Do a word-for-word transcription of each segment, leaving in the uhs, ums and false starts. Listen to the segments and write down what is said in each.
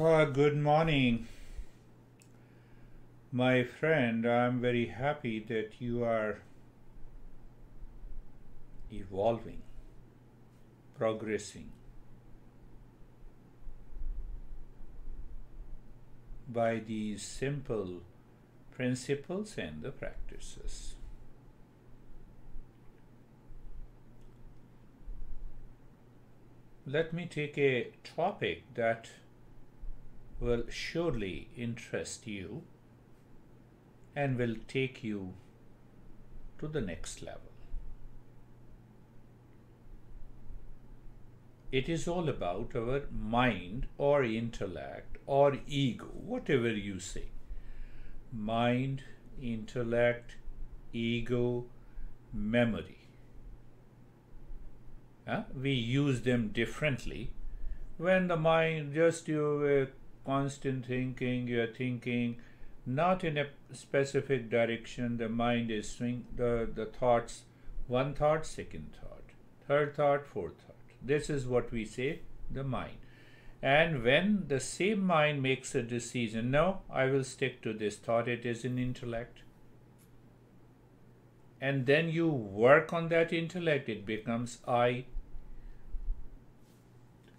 Ah, good morning, my friend. I'm very happy that you are evolving, progressing by these simple principles and the practices. Let me take a topic that will surely interest you and will take you to the next level. It is all about our mind or intellect or ego, whatever you say. Mind, intellect, ego, memory. Huh? We use them differently. When the mind, just your uh, constant thinking, you are thinking not in a specific direction, the mind is swing, the, the thoughts, one thought, second thought, third thought, fourth thought. This is what we say, the mind. And when the same mind makes a decision, no, I will stick to this thought, it is an intellect. And then you work on that intellect, it becomes I.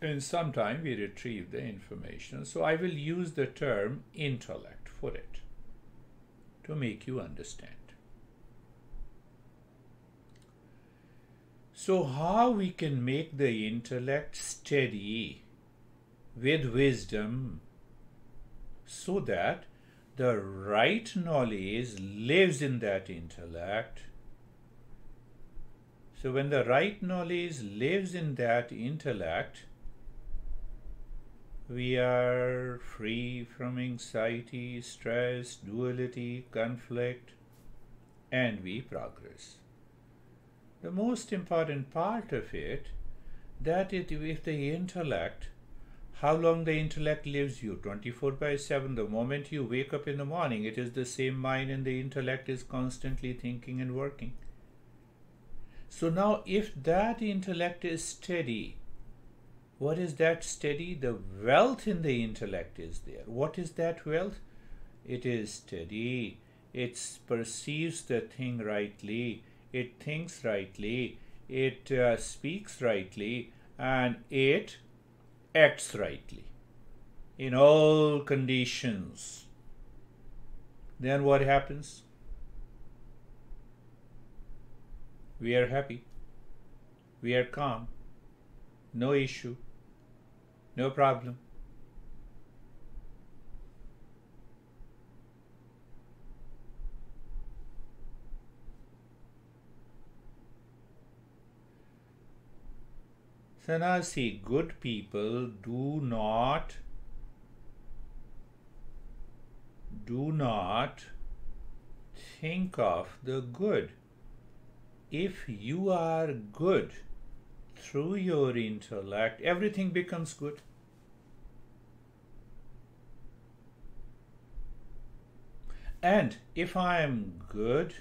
And sometimes we retrieve the information. So I will use the term intellect for it, to make you understand. So how we can make the intellect steady with wisdom so that the right knowledge lives in that intellect. So when the right knowledge lives in that intellect, we are free from anxiety, stress, duality, conflict, and we progress. The most important part of it, that it, if the intellect, how long the intellect lives you, twenty-four by seven, the moment you wake up in the morning, it is the same mind and the intellect is constantly thinking and working. So now if that intellect is steady, what is that steady? The wealth in the intellect is there. What is that wealth? It is steady. It perceives the thing rightly. It thinks rightly, it uh, speaks rightly, and it acts rightly in all conditions. Then what happens? We are happy. We are calm. No issue. No problem. So now see, good people do not, do not think of the good. If you are good through your intellect, everything becomes good. And if I am good,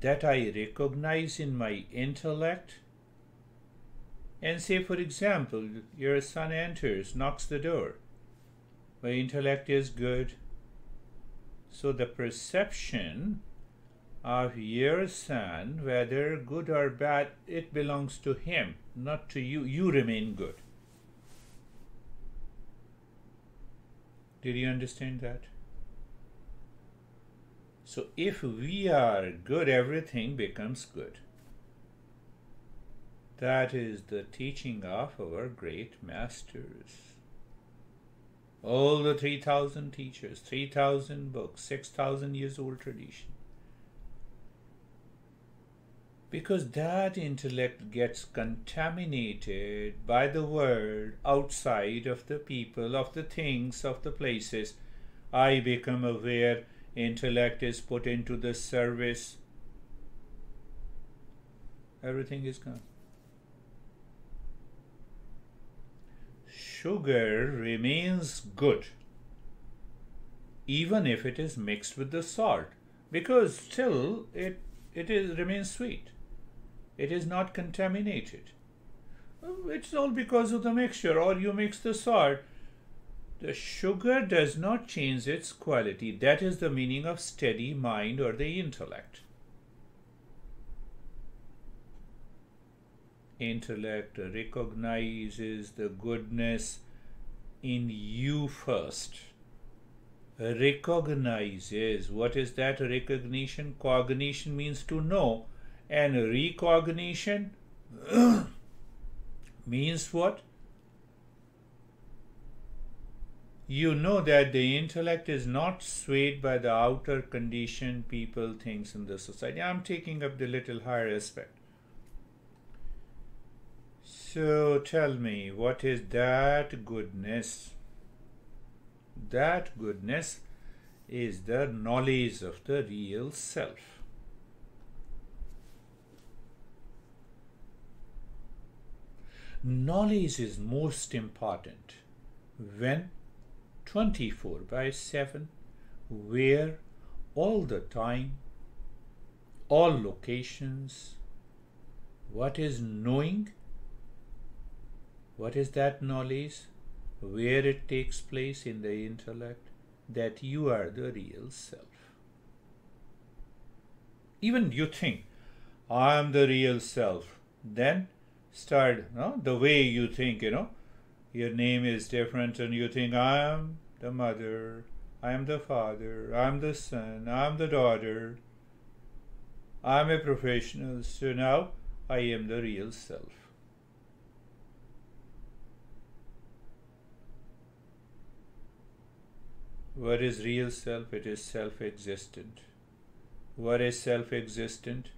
that I recognize in my intellect. And say, for example, your son enters, knocks the door. My intellect is good. So the perception of your son, whether good or bad, it belongs to him, not to you. You remain good. Did you understand that? So if we are good, everything becomes good. That is the teaching of our great masters. All the three thousand teachers, three thousand books, six thousand years old tradition. Because that intellect gets contaminated by the world, outside of the people, of the things, of the places. I become aware, intellect is put into the service. Everything is gone. Sugar remains good even if it is mixed with the salt, because still it it is remains sweet. It is not contaminated. It's all because of the mixture, or you mix the salt. The sugar does not change its quality. That is the meaning of steady mind or the intellect. Intellect recognizes the goodness in you first. Recognizes. What is that recognition? Cognition means to know. And recognition means what? You know that the intellect is not swayed by the outer condition, people, things in the society. I'm taking up the little higher aspect. So tell me, what is that goodness? That goodness is the knowledge of the real self. Knowledge is most important when twenty-four by seven, where all the time, all locations. What is knowing? What is that knowledge? Where it takes place in the intellect, that you are the real self. Even you think, I am the real self. Then start, no, the way you think, you know, your name is different and you think, I am the mother, I am the father, I am the son, I am the daughter, I am a professional, so now I am the real self. What is real self? It is self-existent. What is self-existent?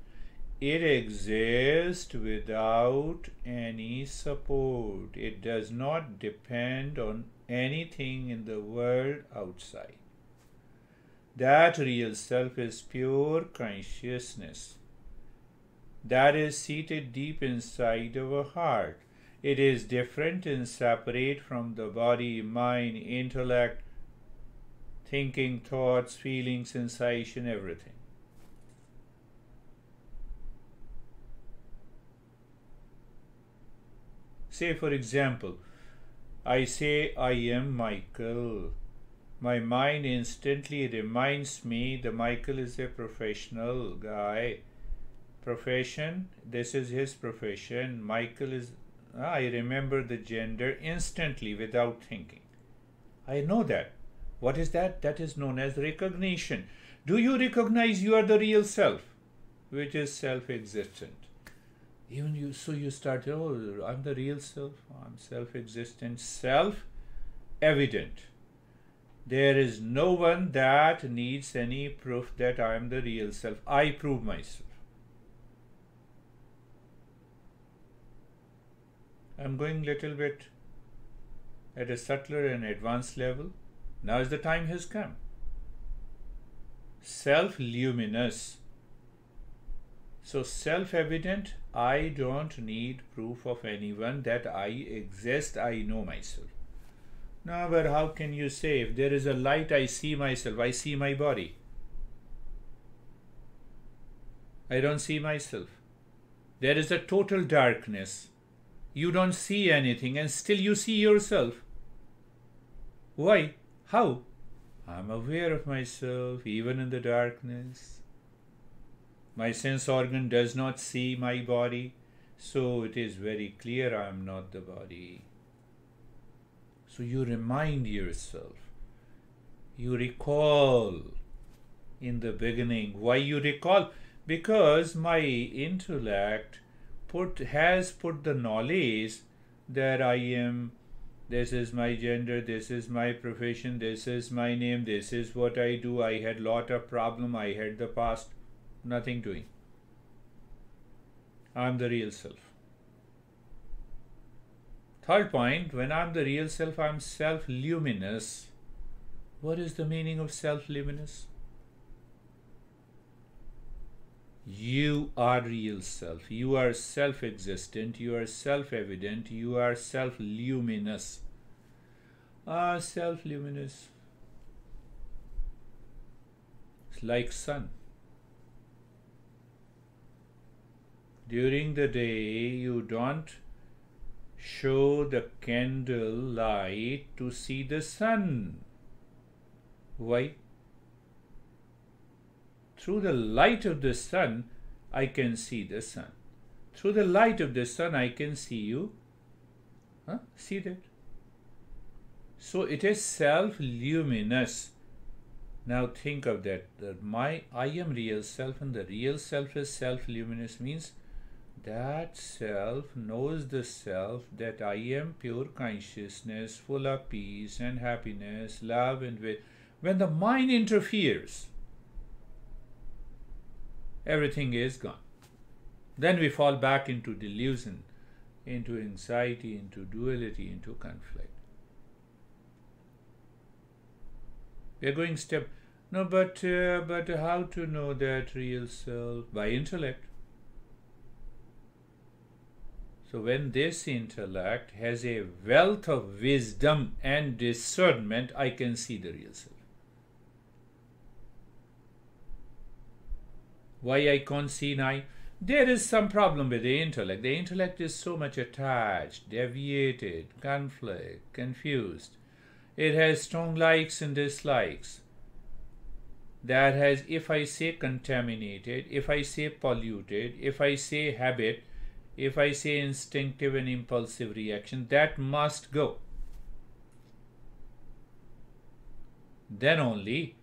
It exists without any support. It does not depend on anything in the world outside. That real self is pure consciousness. That is seated deep inside our heart. It is different and separate from the body, mind, intellect, thinking, thoughts, feeling, sensation, everything. Say, for example, I say, I am Michael. My mind instantly reminds me that Michael is a professional guy. Profession, this is his profession. Michael is, I remember the gender instantly without thinking. I know that. What is that? That is known as recognition. Do you recognize you are the real self, which is self-existent? Even you, so you start, oh, I'm the real self, I'm self-existent, self-evident. There is no one that needs any proof that I am the real self. I prove myself. I'm going little bit at a subtler and advanced level. Now is the time has come. Self-luminous. So self-evident, I don't need proof of anyone that I exist, I know myself. Now, but how can you say, if there is a light, I see myself, I see my body. I don't see myself. There is a total darkness. You don't see anything and still you see yourself. Why? How? I'm aware of myself, even in the darkness. My sense organ does not see my body, so it is very clear I am not the body. So you remind yourself, you recall in the beginning. Why you recall? Because my intellect put, has put the knowledge that I am, this is my gender, this is my profession, this is my name, this is what I do, I had lot of problem, I had the past. Nothing doing. I'm the real self. Third point, when I'm the real self, I'm self-luminous. What is the meaning of self-luminous? You are real self. You are self-existent. You are self-evident. You are self-luminous. Ah, self-luminous. It's like sun. During the day, you don't show the candle light to see the sun. Why? Through the light of the sun, I can see the sun. Through the light of the sun, I can see you. Huh? See that? So it is self-luminous. Now think of that, that my I am real self, and the real self is self-luminous, means that self knows the self, that I am pure consciousness, full of peace and happiness, love and wisdom. When the mind interferes, everything is gone. Then we fall back into delusion, into anxiety, into duality, into conflict. We are going step, no, but, uh, but how to know that real self? By intellect. So when this intellect has a wealth of wisdom and discernment, I can see the real self. Why I can't see now? There is some problem with the intellect. The intellect is so much attached, deviated, conflict, confused. It has strong likes and dislikes. That has, if I say contaminated, if I say polluted, if I say habit, if I say instinctive and impulsive reaction, that must go. Then only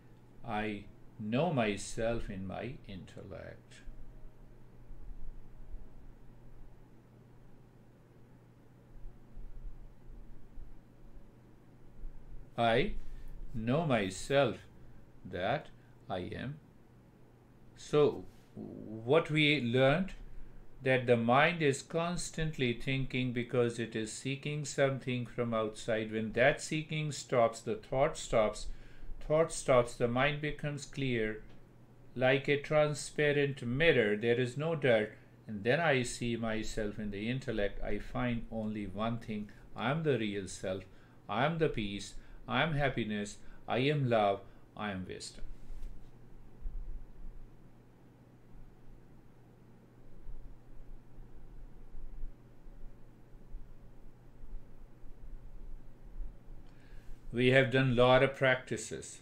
I know myself in my intellect. I know myself, that I am. So what we learned, that the mind is constantly thinking because it is seeking something from outside. When that seeking stops, the thought stops. Thought stops, the mind becomes clear. Like a transparent mirror, there is no dirt. And then I see myself in the intellect. I find only one thing. I am the real self. I am the peace. I am happiness. I am love. I am wisdom. We have done a lot of practices.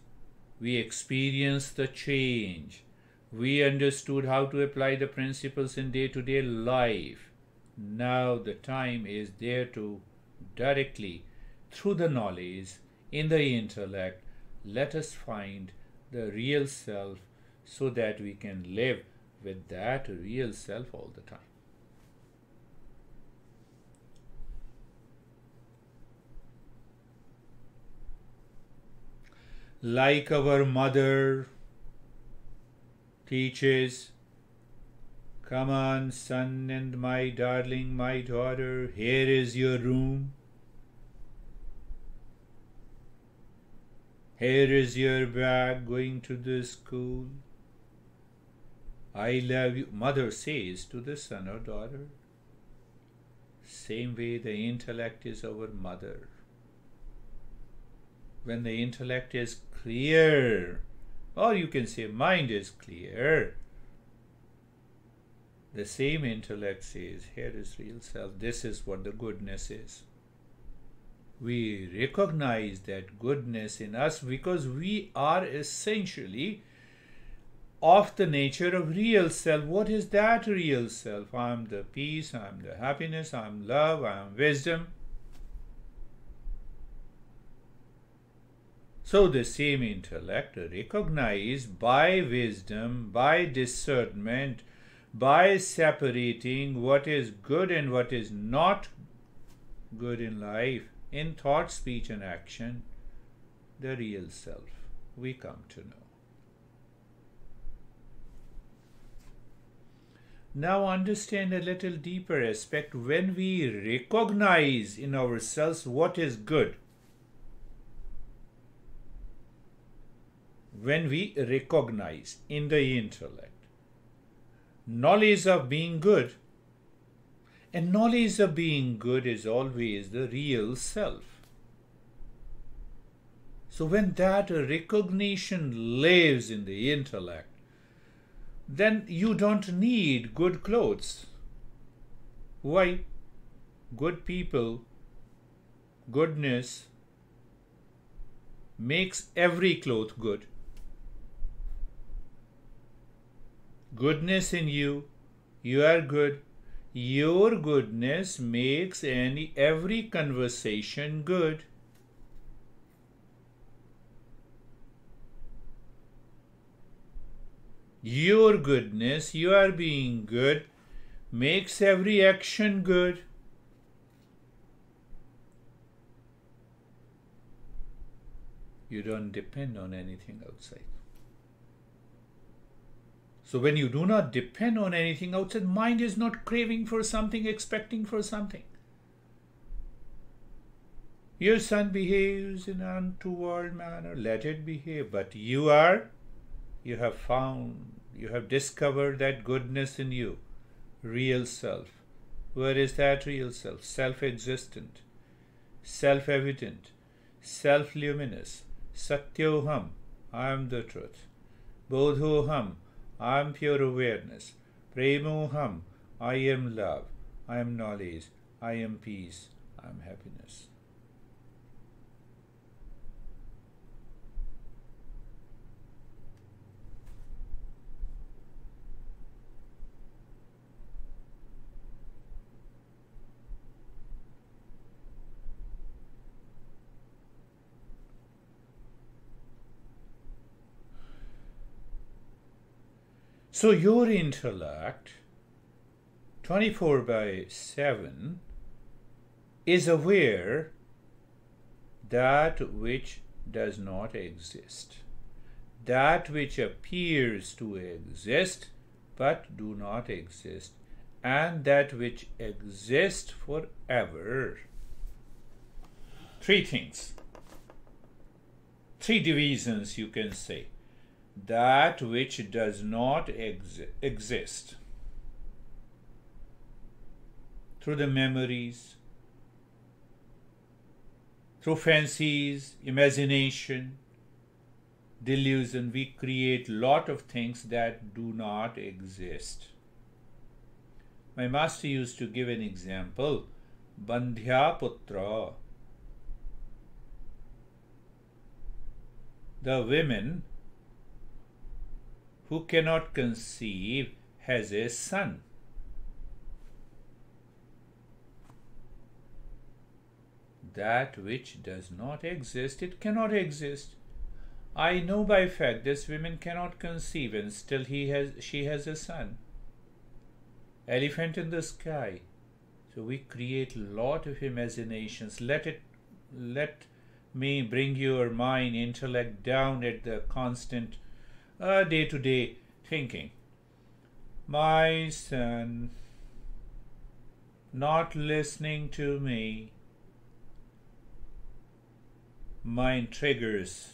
We experienced the change. We understood how to apply the principles in day-to-day life. Now the time is there to directly, through the knowledge, in the intellect, let us find the real self so that we can live with that real self all the time. Like our mother teaches, come on, son and my darling, my daughter, here is your room. Here is your bag, going to the school. I love you, mother says to the son or daughter. Same way the intellect is our mother. When the intellect is clear, or you can say mind is clear, the same intellect says, here is real self, this is what the goodness is. We recognize that goodness in us because we are essentially of the nature of real self. What is that real self? I am the peace, I am the happiness, I am love, I am wisdom. So the same intellect recognized by wisdom, by discernment, by separating what is good and what is not good in life, in thought, speech and action, the real self we come to know. Now understand a little deeper aspect. When we recognize in ourselves what is good, when we recognize in the intellect knowledge of being good, and knowledge of being good is always the real self. So when that recognition lives in the intellect, then you don't need good clothes. Why? good people, goodness makes every cloth good. Goodness in you, you are good. Your goodness makes any every conversation good. Your goodness, you are being good, makes every action good. You don't depend on anything outside. So when you do not depend on anything outside, mind is not craving for something, expecting for something. Your son behaves in an untoward manner, let it behave. But you are, you have found, you have discovered that goodness in you, real self. Where is that real self? Self-existent, self-evident, self-luminous. Satyoham, I am the truth. Bodhoham, I am pure awareness. Premoham, I am love. I am knowledge. I am peace. I am happiness. So your intellect, twenty-four by seven, is aware that which does not exist, that which appears to exist but do not exist, and that which exists forever. Three things, three divisions you can say. That which does not ex exist through the memories, through fancies, imagination, delusion, we create lot of things that do not exist. My master used to give an example, Bandhya Putra. The women who cannot conceive has a son. That which does not exist, it cannot exist. I know by fact this woman cannot conceive, and still he has, she has a son. Elephant in the sky. So we create lot of imaginations. Let it, let me bring your mind, intellect down at the constant Uh, day-to-day thinking. My son not listening to me. Mind triggers,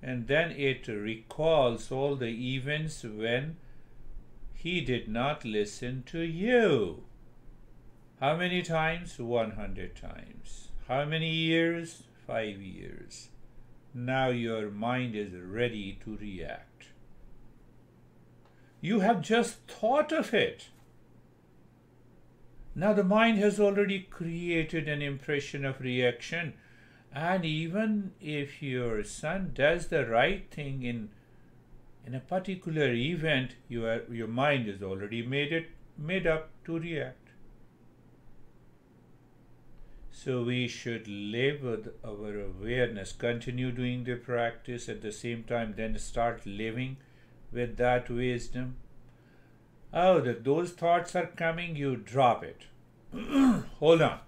and then it recalls all the events when he did not listen to you. How many times? one hundred times. How many years? Five years. Now your mind is ready to react. You have just thought of it. Now the mind has already created an impression of reaction, and even if your son does the right thing in in a particular event, your your mind has already made it made up to react. So we should live with our awareness, continue doing the practice at the same time, then start living with that wisdom. Oh, that those thoughts are coming, you drop it. Hold on.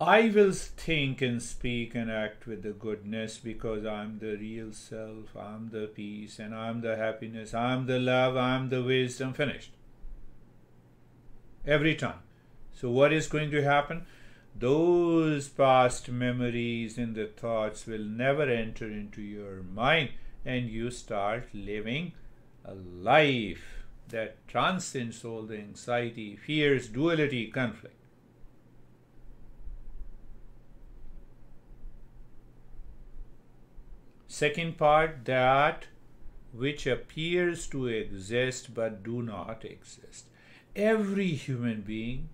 I will think and speak and act with the goodness because I'm the real self, I'm the peace, and I'm the happiness, I'm the love, I'm the wisdom. Finished. Every time. So what is going to happen? Those past memories and the thoughts will never enter into your mind, and you start living a life that transcends all the anxiety, fears, duality, conflict. Second part, that which appears to exist but do not exist. every human being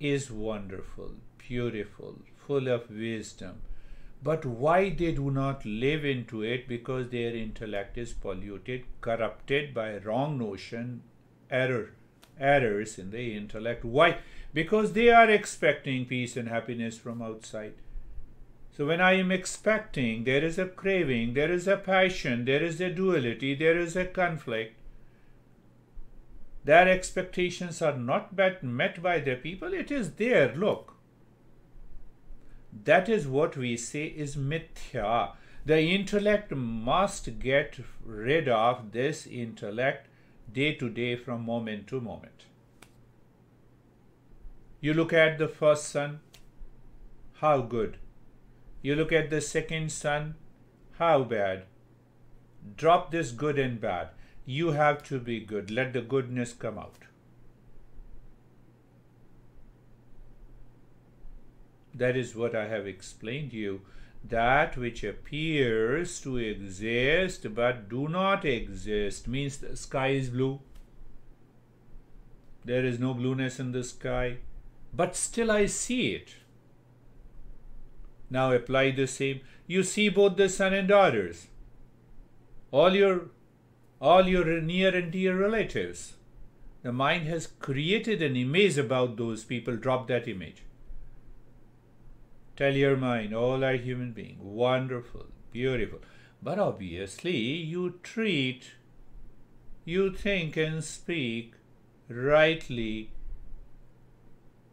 is wonderful, beautiful, full of wisdom. But why they do not live into it? Because their intellect is polluted, corrupted by wrong notion, error, errors in the intellect. Why? Because they are expecting peace and happiness from outside. So when I am expecting, there is a craving, there is a passion, there is a duality, there is a conflict. Their expectations are not met by their people. It is there, look. That is what we say is mithya. The intellect must get rid of this intellect day to day, from moment to moment. You look at the first sun, how good. You look at the second sun, how bad. Drop this good and bad. You have to be good. Let the goodness come out. That is what I have explained to you. That which appears to exist but do not exist means the sky is blue. There is no blueness in the sky, but still I see it. Now apply the same. You see both the son and daughters, all your, all your near and dear relatives. The mind has created an image about those people. Drop that image. Tell your mind, all are human beings, wonderful, beautiful. But obviously you treat, you think and speak rightly.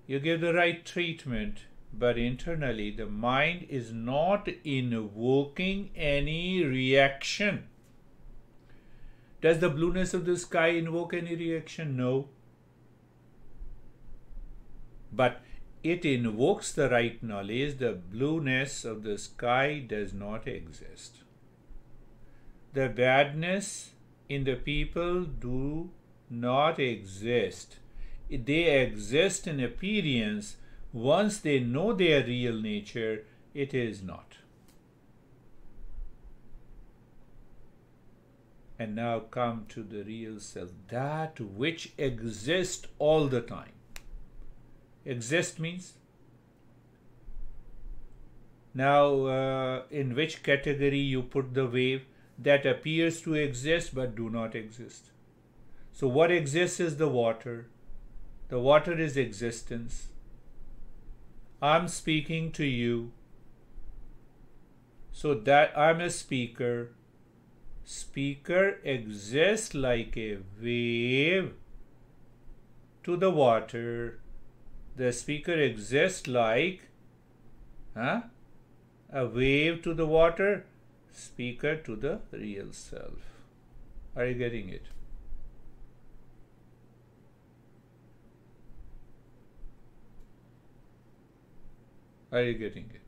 You give the right treatment, but internally the mind is not invoking any reaction. Does the blueness of the sky invoke any reaction? No. But it invokes the right knowledge. The blueness of the sky does not exist. The badness in the people do not exist. They exist in appearance. Once they know their real nature, it is not. And now come to the real self, that which exists all the time. Exist means, now uh, in which category you put the wave that appears to exist but do not exist. So what exists is the water. The water is existence. I'm speaking to you. So that I'm a speaker. Speaker exists like a wave to the water. The speaker exists like huh, a wave to the water, speaker to the real self. Are you getting it? Are you getting it?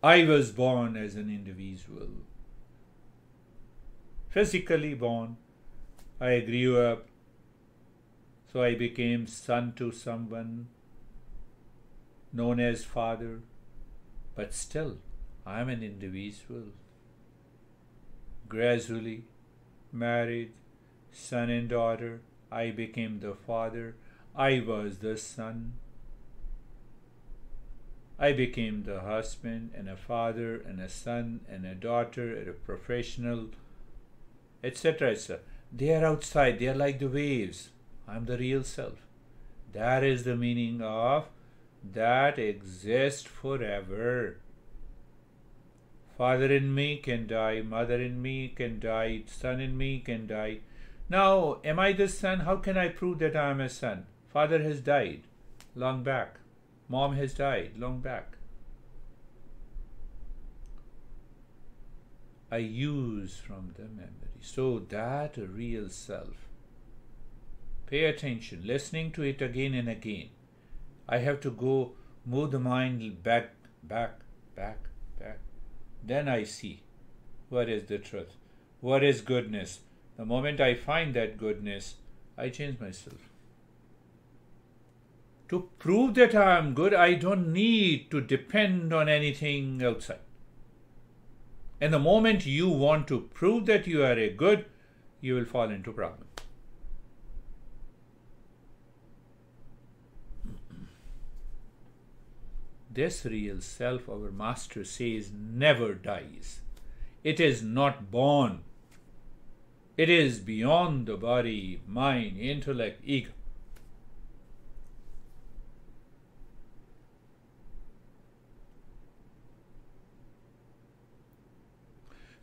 I was born as an individual. Physically born, I grew up, so I became son to someone known as father, but still I am an individual. Gradually, married, son and daughter, I became the father, I was the son, I became the husband and a father and a son and a daughter and a professional, etc, et cetera. They are outside. They are like the waves. I am the real self. That is the meaning of that exists forever. Father in me can die. Mother in me can die. Son in me can die. Now, am I the son? How can I prove that I am a son? Father has died long back. Mom has died long back. I use from the memory. So that real self. Pay attention, listening to it again and again. I have to go move the mind back, back, back, back. Then I see what is the truth, what is goodness. The moment I find that goodness, I change myself. To prove that I am good, I don't need to depend on anything outside. And the moment you want to prove that you are a good, you will fall into problems. This real self, our master says, never dies. It is not born. It is beyond the body, mind, intellect, ego.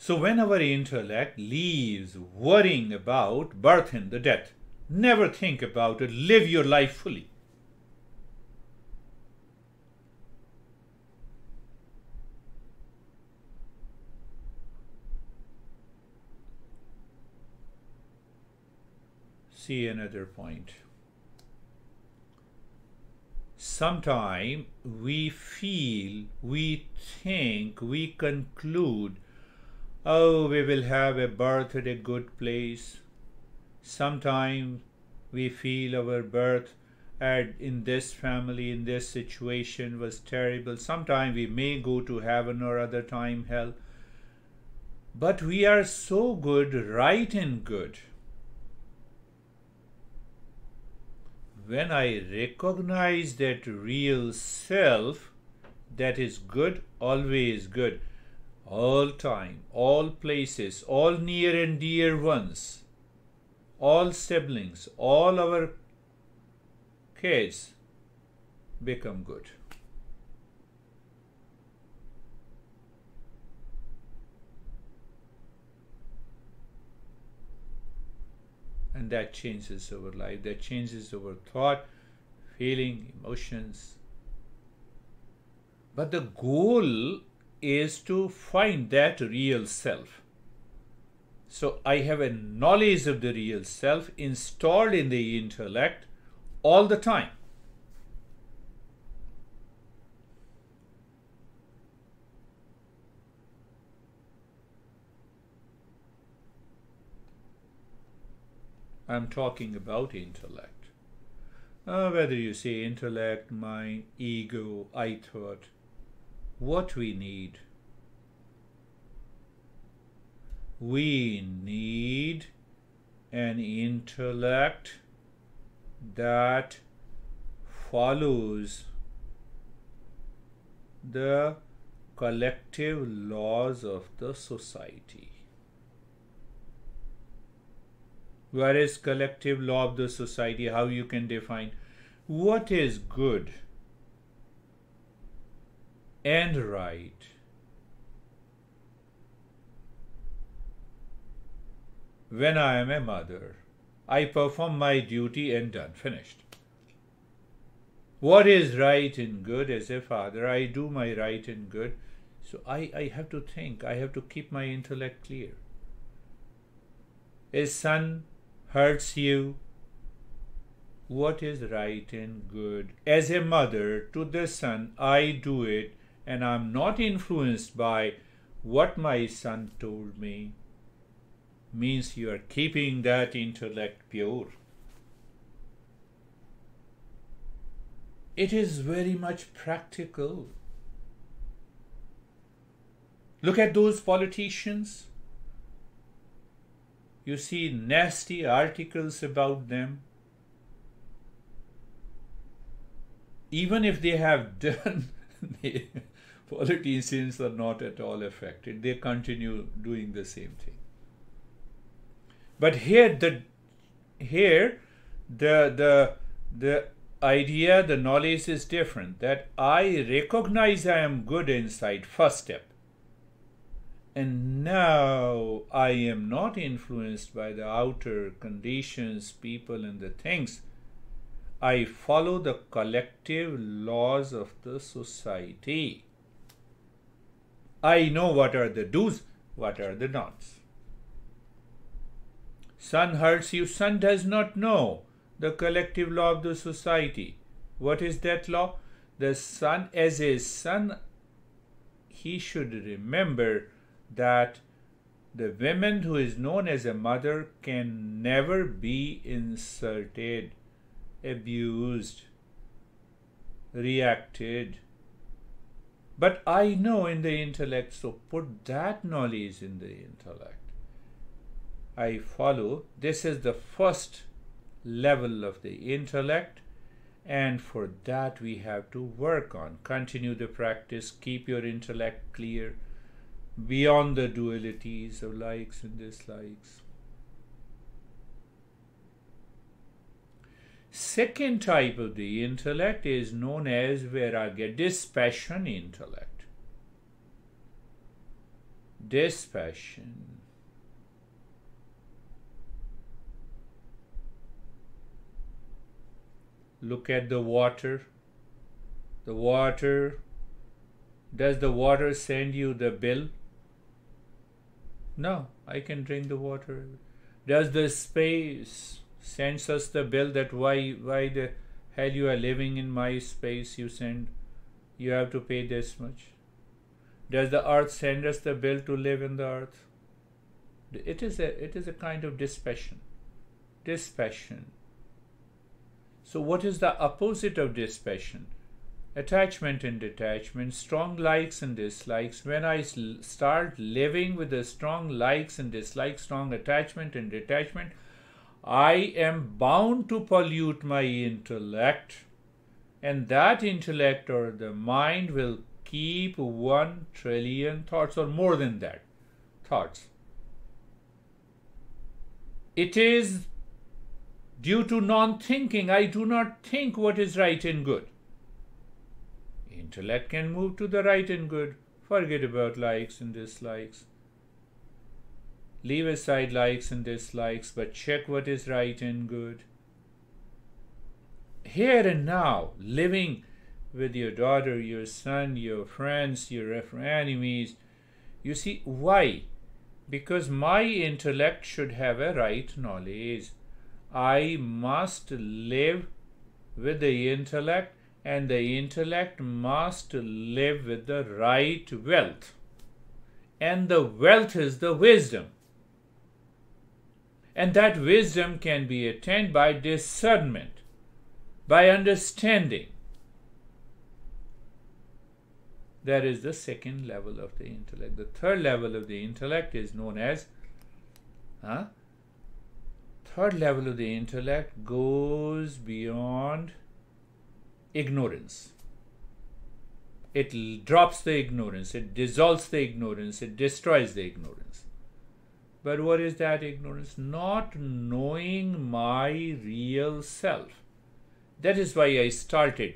So when our intellect leaves worrying about birth and the death, never think about it, live your life fully. See another point. Sometimes we feel, we think, we conclude, oh, we will have a birth at a good place. Sometimes we feel our birth at, in this family, in this situation was terrible. Sometimes we may go to heaven or other time hell. But we are so good, right and good. When I recognize that real self, that is good, always good, all time, all places, all near and dear ones, all siblings, all our kids become good. And that changes our life, that changes our thought, feeling, emotions. But the goal is to find that real self. So I have a knowledge of the real self installed in the intellect all the time. I'm talking about intellect. Uh, whether you say intellect, mind, ego, I thought, what we need? We need an intellect that follows the collective laws of the society. What is collective law of the society? How you can define what is good and right? When I am a mother, I perform my duty and done, finished. What is right and good? As a father, I do my right and good. So I, I have to think. I have to keep my intellect clear. A son hurts you, what is right and good? As a mother to the son, I do it, and I'm not influenced by what my son told me. Means you are keeping that intellect pure. It is very much practical. Look at those politicians. You see nasty articles about them. Even if they have done, the politicians are not at all affected. They continue doing the same thing. But here the here the the the idea, the knowledge is different, that I recognize I am good inside, first step. And now I am not influenced by the outer conditions, people and the things. I follow the collective laws of the society. I know what are the do's, what are the don'ts. Son hurts you, son does not know the collective law of the society. What is that law? The son, as a son, he should remember that the woman who is known as a mother can never be insulted, abused, reacted, But I know in the intellect, so put that knowledge in the intellect. I follow. This is the first level of the intellect, and for that we have to work on. Continue the practice, keep your intellect clear, beyond the dualities of likes and dislikes. Second type of the intellect is known as Vairagya, dispassion intellect. Dispassion. Look at the water. The water, does the water send you the bill? No, I can drink the water. Does the space sends us the bill that why why the hell you are living in my space, you send, you have to pay this much? Does the earth send us the bill to live in the earth? It is a it is a kind of dispassion. Dispassion. So what is the opposite of dispassion? Attachment and detachment, strong likes and dislikes. When I start living with the strong likes and dislikes, strong attachment and detachment, I am bound to pollute my intellect, and that intellect or the mind will keep one trillion thoughts or more than that thoughts. It is due to non-thinking. I do not think what is right and good. Intellect can move to the right and good. Forget about likes and dislikes. Leave aside likes and dislikes, but check what is right and good. Here and now, living with your daughter, your son, your friends, your enemies. You see, why? Because my intellect should have a right knowledge. I must live with the intellect, and the intellect must live with the right wealth. And the wealth is the wisdom. And that wisdom can be attained by discernment, by understanding. That is the second level of the intellect. The third level of the intellect is known as, huh? Third level of the intellect goes beyond ignorance. It drops the ignorance, it dissolves the ignorance, it destroys the ignorance. But what is that ignorance? Not knowing my real self. That is why I started.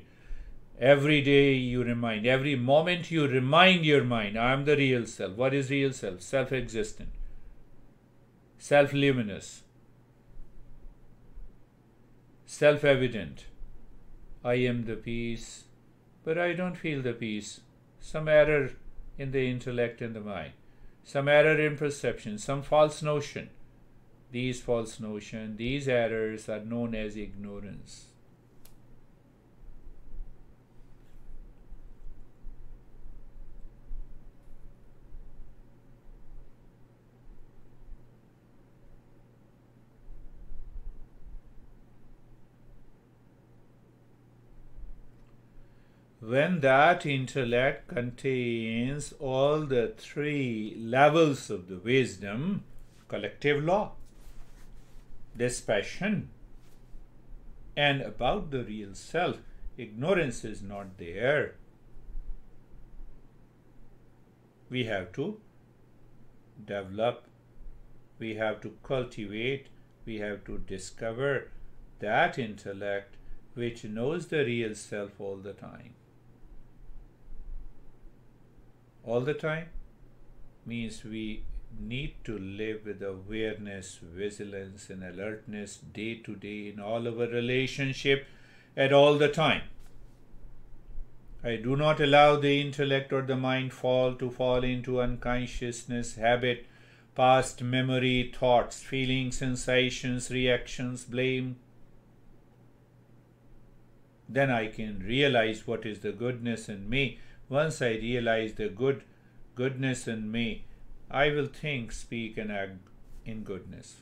Every day you remind, every moment you remind your mind, I am the real self. What is real self? Self-existent, self-luminous, self-evident. I am the peace, but I don't feel the peace. Some error in the intellect and the mind. Some error in perception, some false notion. These false notions, these errors are known as ignorance. When that intellect contains all the three levels of the wisdom, collective law, dispassion, and about the real self, ignorance is not there. We have to develop, we have to cultivate, we have to discover that intellect which knows the real self all the time. All the time means we need to live with awareness, vigilance, and alertness day to day in all our relationship at all the time. I do not allow the intellect or the mind fall to fall into unconsciousness, habit, past memory, thoughts, feelings, sensations, reactions, blame. Then I can realize what is the goodness in me. Once I realize the good, goodness in me, I will think, speak, and act in goodness.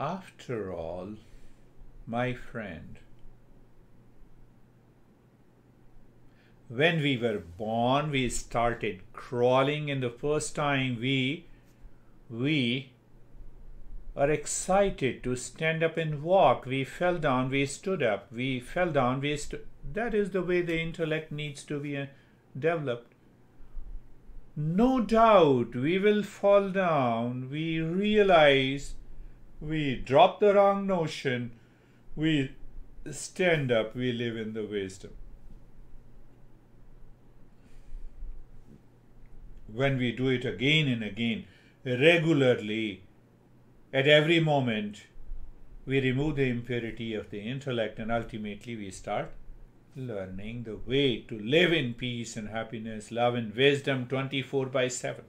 After all, my friend, when we were born, we started crawling, and the first time we, we are excited to stand up and walk. We fell down, we stood up. We fell down, we stood. That is the way the intellect needs to be developed. No doubt we will fall down. We realize we drop the wrong notion, we stand up, we live in the wisdom. When we do it again and again, regularly, at every moment, we remove the impurity of the intellect, and ultimately we start learning the way to live in peace and happiness, love and wisdom twenty-four by seven.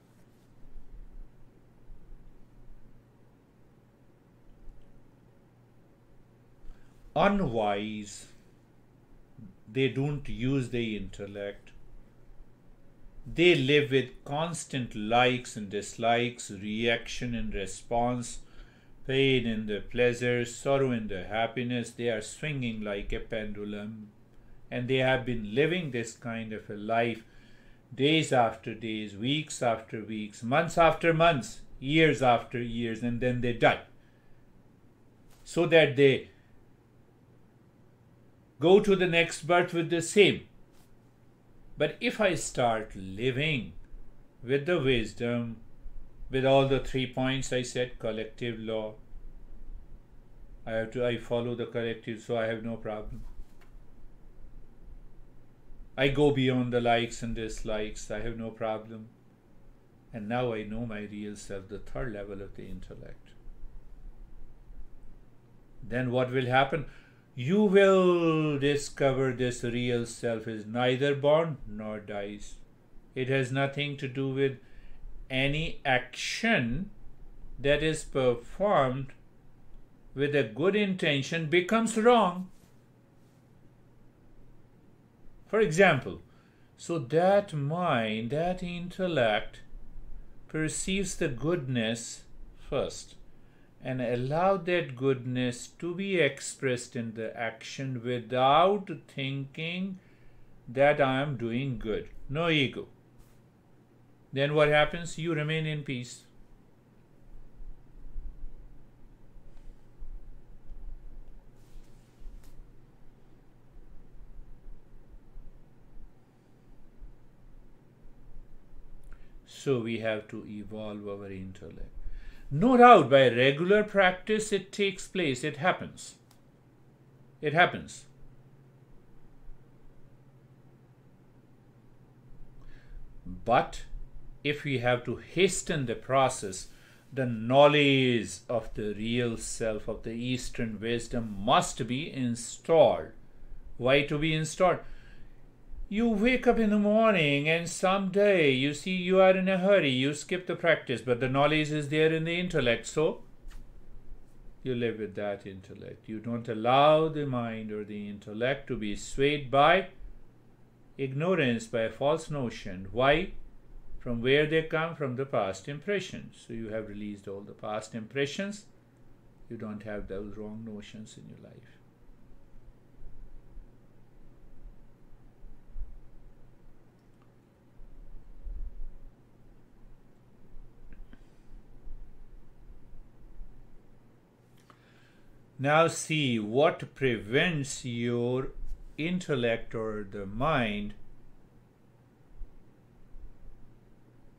Unwise, they don't use the intellect. They live with constant likes and dislikes, reaction and response, pain and the pleasure, sorrow and the happiness. They are swinging like a pendulum, and they have been living this kind of a life days after days, weeks after weeks, months after months, years after years, and then they die. So that they go to the next birth with the same. But if I start living with the wisdom, with all the three points I said, collective law, I have to, I follow the collective, so I have no problem. I go beyond the likes and dislikes, I have no problem. And now I know my real self, the third level of the intellect. Then what will happen? You will discover this real self is neither born nor dies. It has nothing to do with any action that is performed with a good intention becomes wrong. For example, so that mind, that intellect perceives the goodness first, and allow that goodness to be expressed in the action without thinking that I am doing good. No ego. Then what happens? You remain in peace. So we have to evolve our intellect. No doubt, by regular practice, it takes place, it happens. It happens. But if we have to hasten the process, the knowledge of the real self, of the Eastern wisdom, must be installed. Why to be installed? You wake up in the morning and someday you see you are in a hurry, you skip the practice, but the knowledge is there in the intellect, so you live with that intellect. You don't allow the mind or the intellect to be swayed by ignorance, by a false notion. Why? From where they come? From the past impressions. So you have released all the past impressions. You don't have those wrong notions in your life. Now see what prevents your intellect or the mind.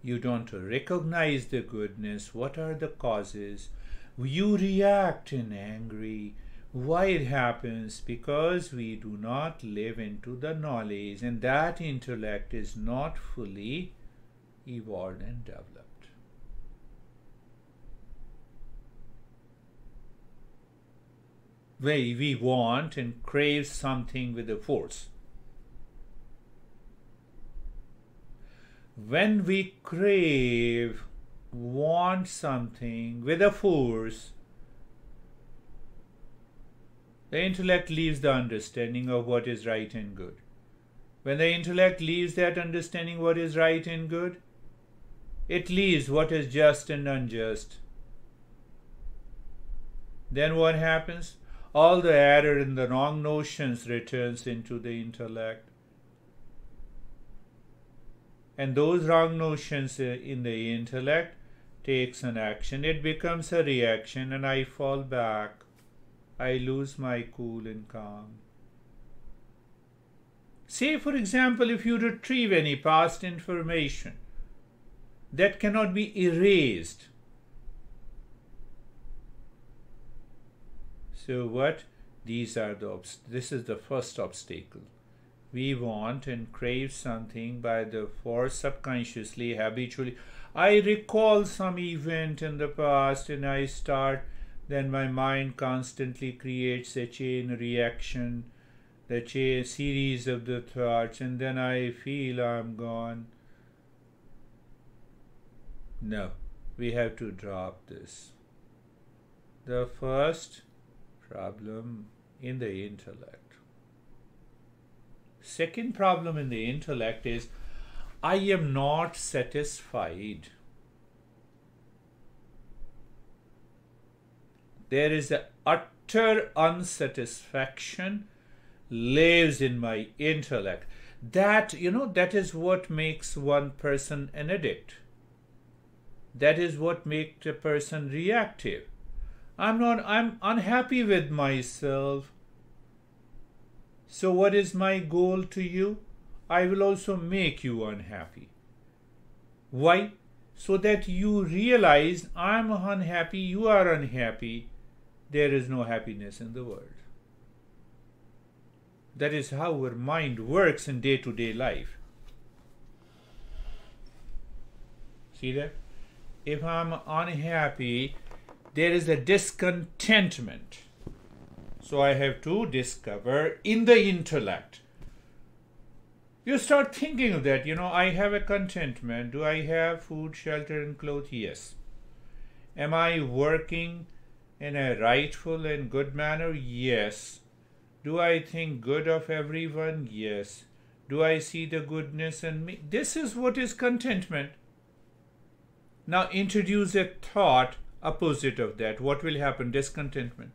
You don't recognize the goodness. What are the causes? You react in angry. Why it happens? Because we do not live into the knowledge, and that intellect is not fully evolved and developed. Way we want and crave something with a force. When we crave, want something with a force, the intellect leaves the understanding of what is right and good. When the intellect leaves that understanding what is right and good, it leaves what is just and unjust. Then what happens? All the error in the wrong notions returns into the intellect. And those wrong notions in the intellect takes an action. It becomes a reaction, and I fall back. I lose my cool and calm. Say, for example, if you retrieve any past information that cannot be erased. So what? These are the obst- this is the first obstacle. We want and crave something by the force, subconsciously, habitually. I recall some event in the past and I start, then my mind constantly creates a chain reaction, the chain series of the thoughts, and then I feel I'm gone. No, we have to drop this. The first problem in the intellect. Second problem in the intellect is, I am not satisfied. There is an utter unsatisfaction lives in my intellect. That, you know, that is what makes one person an addict. That is what makes a person reactive. I'm not, I'm unhappy with myself. So what is my goal to you? I will also make you unhappy. Why? So that you realize I'm unhappy, you are unhappy. There is no happiness in the world. That is how our mind works in day-to-day life. See that? If I'm unhappy, there is a discontentment. So I have to discover in the intellect. You start thinking of that, you know, I have a contentment. Do I have food, shelter, and clothes? Yes. Am I working in a rightful and good manner? Yes. Do I think good of everyone? Yes. Do I see the goodness in me? This is what is contentment. Now introduce a thought opposite of that. What will happen? Discontentment.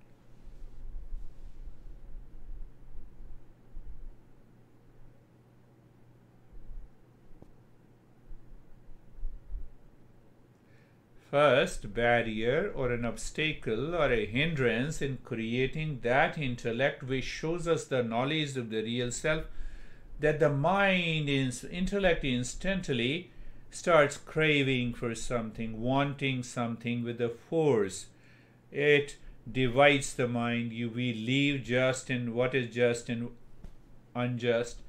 First barrier or an obstacle or a hindrance in creating that intellect which shows us the knowledge of the real self, that the mind, is, intellect instantly starts craving for something, wanting something with a force. It divides the mind. You we leave just in what is just and unjust.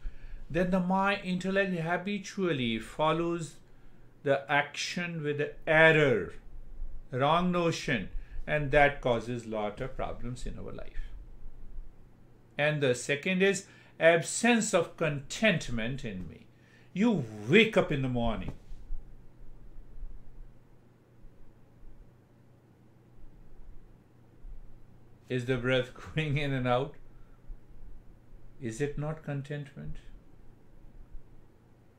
Then the mind intellect habitually follows the action with the error, wrong notion, and that causes lot of problems in our life. And the second is absence of contentment in me. You wake up in the morning. Is the breath going in and out? Is it not contentment?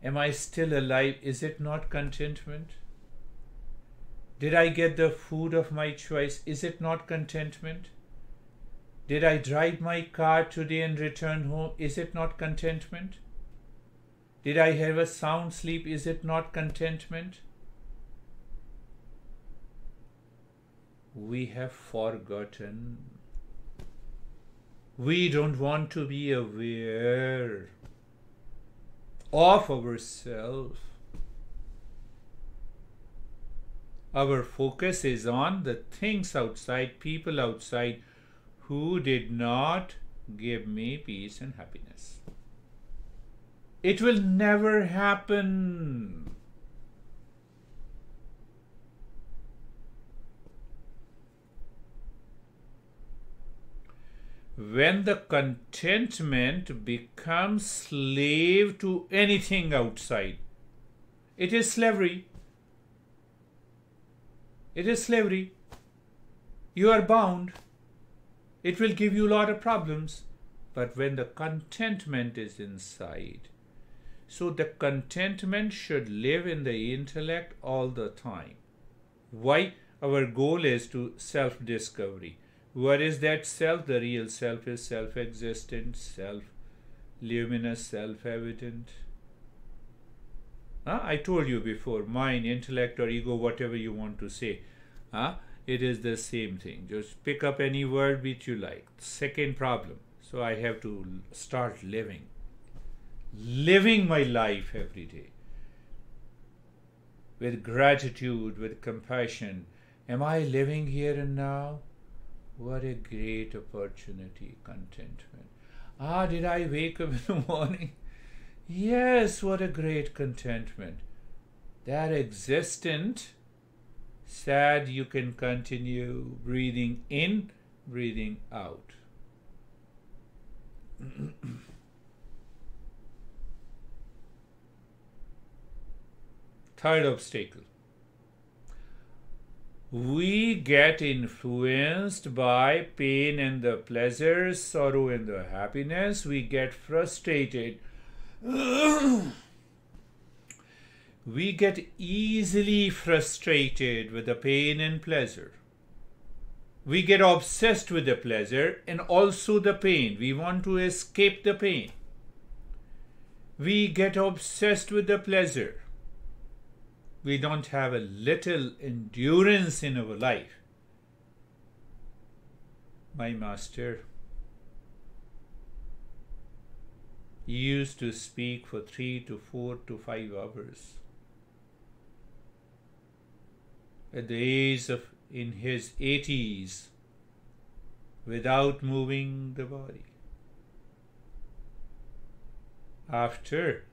Am I still alive? Is it not contentment? Did I get the food of my choice? Is it not contentment? Did I drive my car today and return home? Is it not contentment? Did I have a sound sleep? Is it not contentment? We have forgotten. We don't want to be aware of ourselves. Our focus is on the things outside, people outside who did not give me peace and happiness. It will never happen. When the contentment becomes slave to anything outside, it is slavery. It is slavery. You are bound. It will give you a lot of problems. But when the contentment is inside, so the contentment should live in the intellect all the time. Why? Our goal is to self-discovery. What is that self? The real self is self-existent, self-luminous, self-evident. Uh, I told you before, mind, intellect or ego, whatever you want to say, uh, it is the same thing. Just pick up any word which you like. Second problem. So I have to start living. Living my life every day. With gratitude, with compassion. Am I living here and now? What a great opportunity, contentment. Ah, did I wake up in the morning? Yes, what a great contentment. That existent, sad, you can continue breathing in, breathing out. Third obstacle. We get influenced by pain and the pleasure, sorrow and the happiness. We get frustrated. We get easily frustrated with the pain and pleasure. We get obsessed with the pleasure and also the pain. We want to escape the pain. We get obsessed with the pleasure. We don't have a little endurance in our life. My master used to speak for three to four to five hours. At the age of, in his eighties, without moving the body. After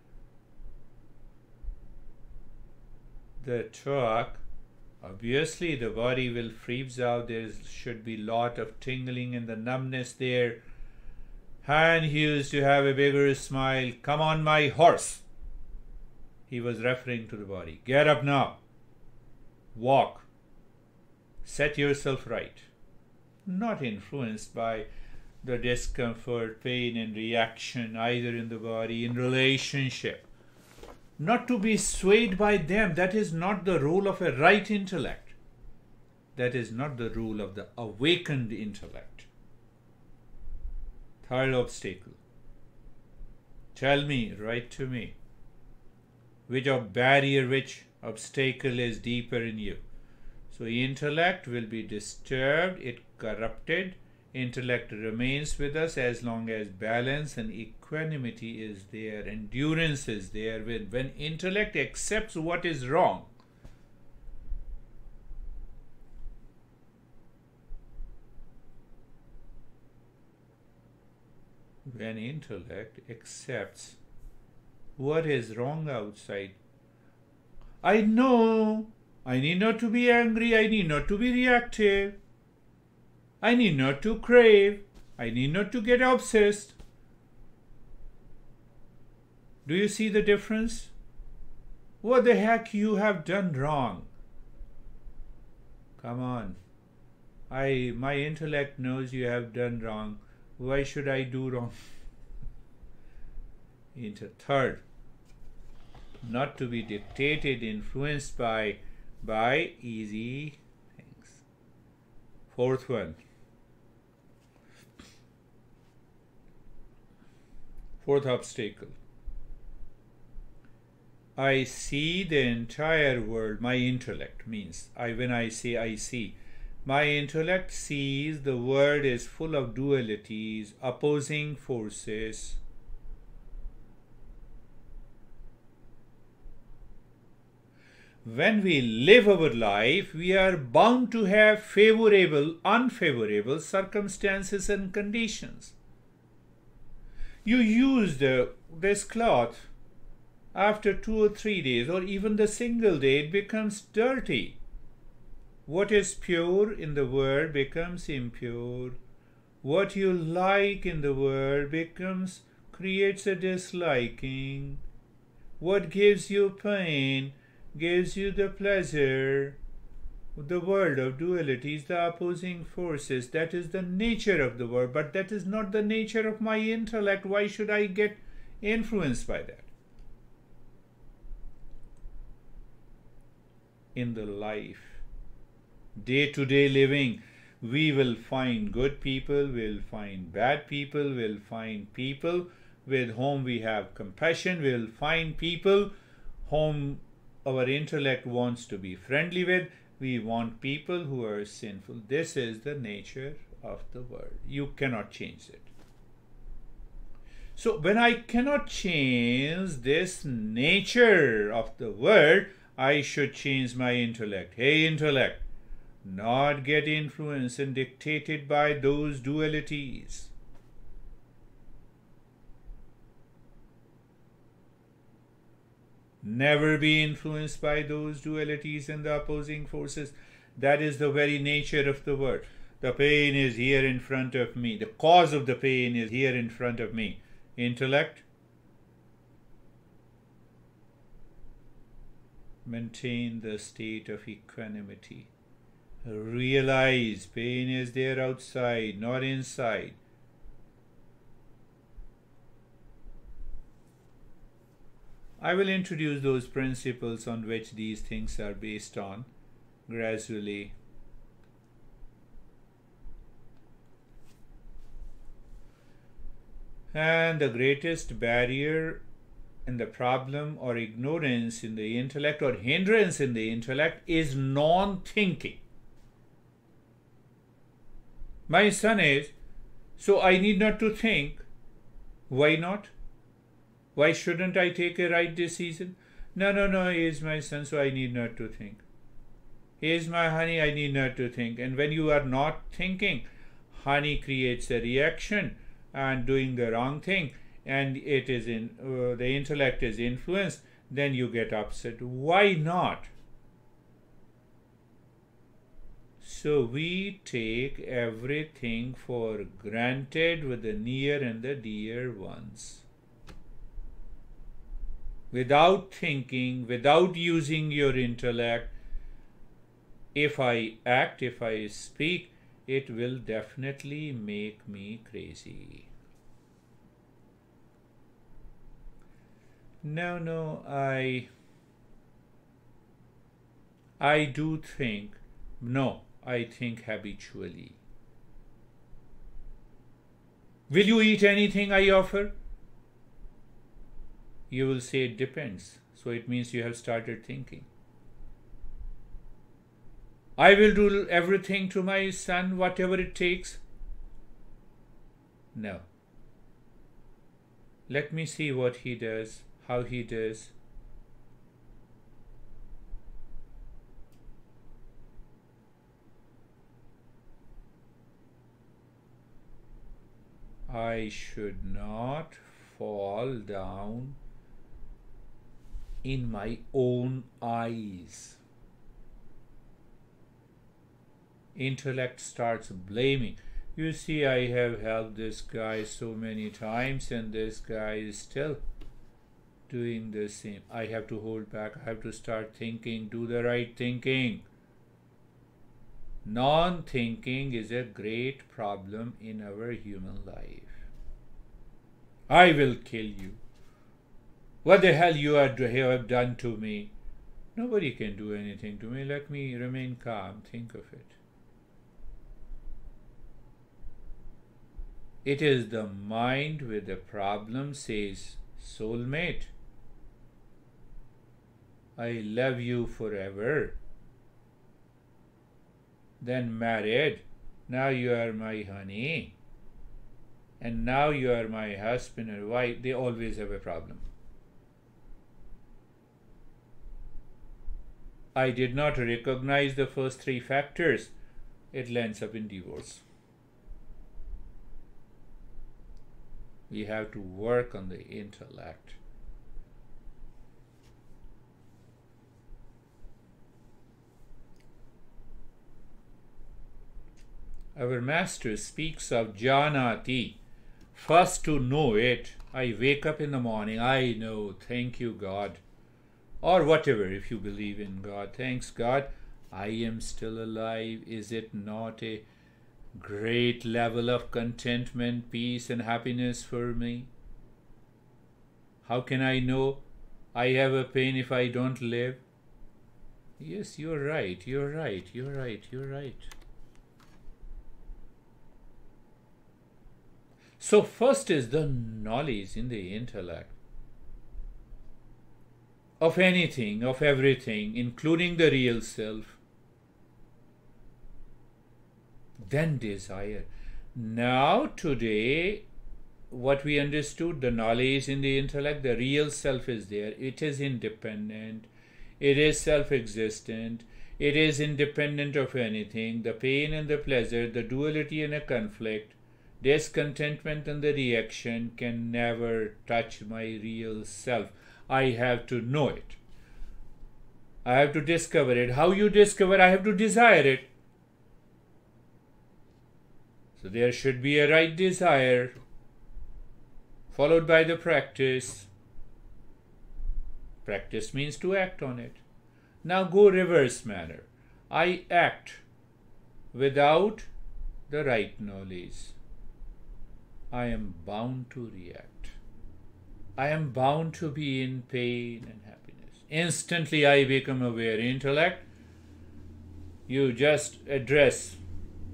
the talk, obviously the body will freeze out. There should be lot of tingling and the numbness there. And he used to have a bigger smile. Come on, my horse. He was referring to the body. Get up now. Walk. Set yourself right. Not influenced by the discomfort, pain and reaction either in the body, in relationship. Not to be swayed by them. That is not the role of a right intellect. That is not the role of the awakened intellect. Third obstacle. Tell me, write to me, which of barrier, which obstacle is deeper in you. So intellect will be disturbed, it corrupted. Intellect remains with us as long as balance and equanimity is there, endurance is there. When, when intellect accepts what is wrong, when intellect accepts what is wrong outside, I know I need not to be angry, I need not to be reactive, I need not to crave, I need not to get obsessed. Do you see the difference? What the heck you have done wrong? Come on, I, my intellect knows you have done wrong. Why should I do wrong? Into third, not to be dictated, influenced by, by easy things. Fourth one. Fourth obstacle. I see the entire world. My intellect means, I, when I say I see, my intellect sees the world is full of dualities, opposing forces. When we live our life, we are bound to have favorable, unfavorable circumstances and conditions. You use the, this cloth after two or three days or even the single day, it becomes dirty. What is pure in the world becomes impure. What you like in the world becomes, creates a disliking. What gives you pain gives you the pleasure. The world of dualities, the opposing forces, that is the nature of the world, but that is not the nature of my intellect. Why should I get influenced by that? In the life, day-to-day living, We will find good people, we'll find bad people, we'll find people with whom we have compassion, we'll find people whom our intellect wants to be friendly with. We want people who are sinful. This is the nature of the world. You cannot change it. So when I cannot change this nature of the world, I should change my intellect. Hey, intellect, not get influenced and dictated by those dualities. Never be influenced by those dualities and the opposing forces. That is the very nature of the world. The pain is here in front of me. The cause of the pain is here in front of me. Intellect, maintain the state of equanimity. Realize pain is there outside, not inside. I will introduce those principles on which these things are based on gradually. And the greatest barrier in the problem or ignorance in the intellect or hindrance in the intellect is non-thinking. My son is, so I need not to think. Why not? Why shouldn't I take a right decision? No, no, no, he is my son, so I need not to think. He is my honey, I need not to think. And when you are not thinking, honey creates a reaction and doing the wrong thing, and it is in uh, the intellect is influenced, then you get upset. Why not? So we take everything for granted with the near and the dear ones. Without thinking, without using your intellect, if I act, if I speak, it will definitely make me crazy. No, no, I, I do think. No, I think habitually. Will you eat anything I offer? You will say it depends. So it means you have started thinking. I will do everything to my son, whatever it takes. No. Let me see what he does, how he does. I should not fall down in my own eyes. Intellect starts blaming. You see, I have helped this guy so many times and this guy is still doing the same. I have to hold back. I have to start thinking, do the right thinking. Non-thinking is a great problem in our human life. I will kill you. What the hell you have done to me? Nobody can do anything to me. Let me remain calm. Think of it. It is the mind with the problem, says, soulmate, I love you forever. Then married. Now you are my honey. And now you are my husband or wife. They always have a problem. I did not recognize the first three factors. It lands up in divorce. We have to work on the intellect. Our master speaks of Janati. First to know it. I wake up in the morning. I know. Thank you, God. Or whatever, if you believe in God. Thanks, God. I am still alive. Is it not a great level of contentment, peace, and happiness for me? How can I know I have a pain if I don't live? Yes, you're right. You're right. You're right. You're right. So first is the knowledge in the intellect of anything, of everything, including the real self. Then desire. Now today, what we understood, the knowledge in the intellect, the real self is there. It is independent. It is self-existent. It is independent of anything. The pain and the pleasure, the duality and a conflict, discontentment and the reaction can never touch my real self. I have to know it. I have to discover it. How you discover? I have to desire it. So there should be a right desire, followed by the practice. Practice means to act on it. Now go reverse manner. I act without the right knowledge. I am bound to react. I am bound to be in pain and happiness. Instantly I become aware. Intellect, you just address,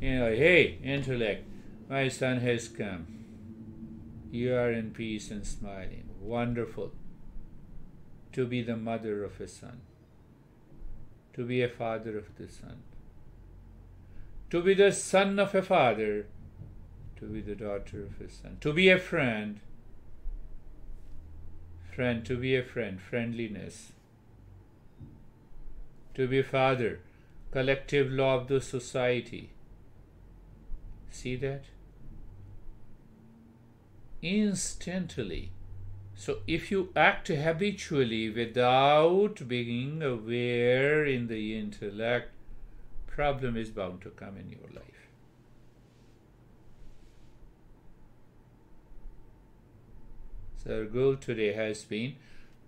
you know, hey, intellect, my son has come. You are in peace and smiling. Wonderful to be the mother of a son, to be a father of the son, to be the son of a father, to be the daughter of a son, to be a friend, friend, to be a friend, friendliness, to be father, collective law of the society. See that? Instantly. So if you act habitually without being aware in the intellect, problem is bound to come in your life. So our goal today has been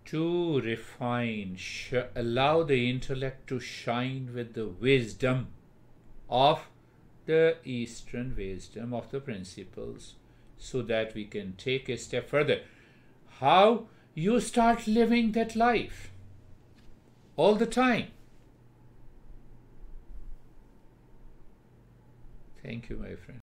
to refine, sh allow the intellect to shine with the wisdom of the Eastern wisdom, of the principles, so that we can take a step further. How you start living that life all the time. Thank you, my friend.